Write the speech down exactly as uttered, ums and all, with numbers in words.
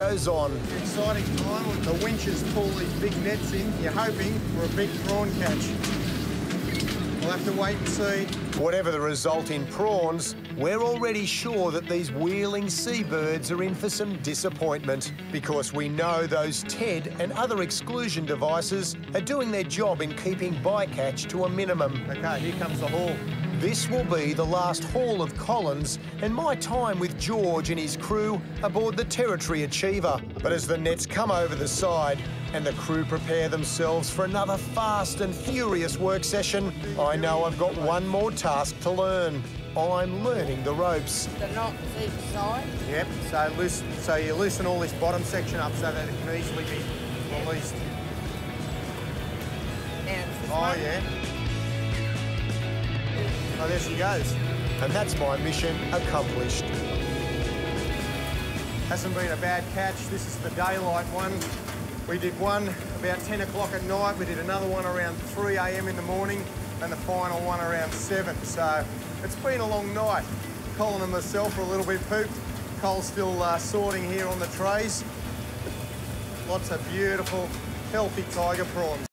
Goes on. Exciting time when the winches pull these big nets in. You're hoping for a big prawn catch. We'll have to wait and see. Whatever the result in prawns, we're already sure that these wheeling seabirds are in for some disappointment because we know those TED and other exclusion devices are doing their job in keeping bycatch to a minimum. OK, here comes the haul. This will be the last haul of Collins and my time with George and his crew aboard the Territory Achiever. But as the nets come over the side and the crew prepare themselves for another fast and furious work session, I know I've got one more task to learn. I'm learning the ropes. The knots each side. Yep, so, loosen, so you loosen all this bottom section up so that it can easily be released. Yep. Oh, yeah. Oh, there she goes. And that's my mission accomplished. Hasn't been a bad catch. This is the daylight one. We did one about ten o'clock at night. We did another one around three A M in the morning and the final one around seven. So it's been a long night. Colin and myself are a little bit pooped. Cole's still uh, sorting here on the trays. Lots of beautiful, healthy tiger prawns.